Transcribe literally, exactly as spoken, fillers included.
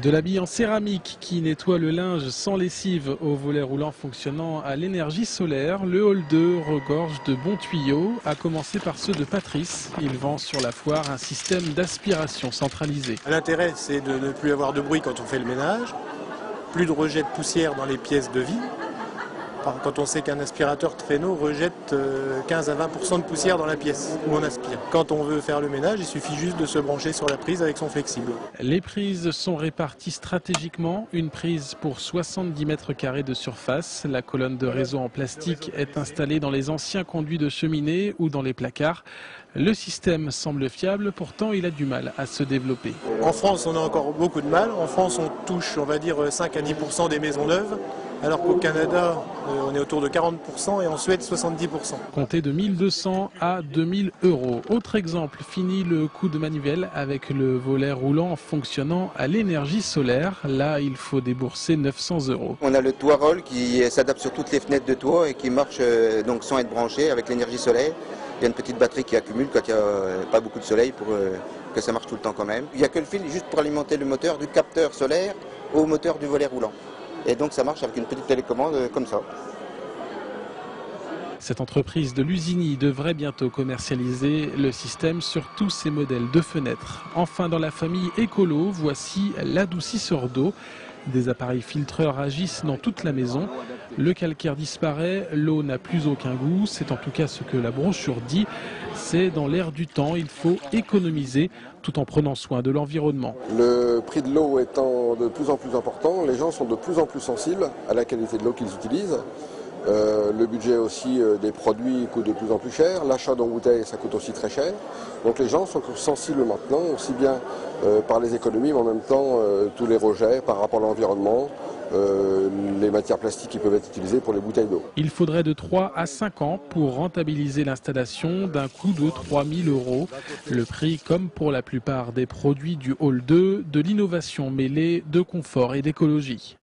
de la bille en céramique qui nettoie le linge sans lessive au volet roulant fonctionnant à l'énergie solaire. Le hall deux regorge de bons tuyaux, à commencer par ceux de Patrice. Il vend sur la foire un système d'aspiration centralisé. L'intérêt, c'est de ne plus avoir de bruit quand on fait le ménage, plus de rejet de poussière dans les pièces de vie. Quand on sait qu'un aspirateur traîneau rejette quinze à vingt pour cent de poussière dans la pièce où on aspire. Quand on veut faire le ménage, il suffit juste de se brancher sur la prise avec son flexible. Les prises sont réparties stratégiquement. Une prise pour soixante-dix mètres carrés de surface. La colonne de réseau en plastique est installée dans les anciens conduits de cheminée ou dans les placards. Le système semble fiable, pourtant il a du mal à se développer. En France, on a encore beaucoup de mal. En France, on touche, on va dire, cinq à dix pour cent des maisons neuves. Alors qu'au Canada, on est autour de quarante pour cent et en Suède, soixante-dix pour cent. Comptez de mille deux cents à deux mille euros. Autre exemple, fini le coup de manivelle avec le volet roulant fonctionnant à l'énergie solaire. Là, il faut débourser neuf cents euros. On a le toit roll qui s'adapte sur toutes les fenêtres de toit et qui marche donc sans être branché avec l'énergie solaire. Il y a une petite batterie qui accumule quand il n'y a pas beaucoup de soleil pour que ça marche tout le temps quand même. Il n'y a que le fil juste pour alimenter le moteur du capteur solaire au moteur du volet roulant. Et donc ça marche avec une petite télécommande comme ça. Cette entreprise de Lusigny devrait bientôt commercialiser le système sur tous ses modèles de fenêtres. Enfin, dans la famille écolo, voici l'adoucisseur d'eau. Des appareils filtreurs agissent dans toute la maison. Le calcaire disparaît, l'eau n'a plus aucun goût. C'est en tout cas ce que la brochure dit. C'est dans l'air du temps, il faut économiser tout en prenant soin de l'environnement. Le prix de l'eau étant de plus en plus important, les gens sont de plus en plus sensibles à la qualité de l'eau qu'ils utilisent. Euh, le budget aussi euh, des produits coûte de plus en plus cher, l'achat d'en bouteille ça coûte aussi très cher, donc les gens sont sensibles maintenant, aussi bien euh, par les économies mais en même temps euh, tous les rejets par rapport à l'environnement, euh, les matières plastiques qui peuvent être utilisées pour les bouteilles d'eau. Il faudrait de trois à cinq ans pour rentabiliser l'installation d'un coût de trois mille euros, le prix comme pour la plupart des produits du hall deux, de l'innovation mêlée de confort et d'écologie.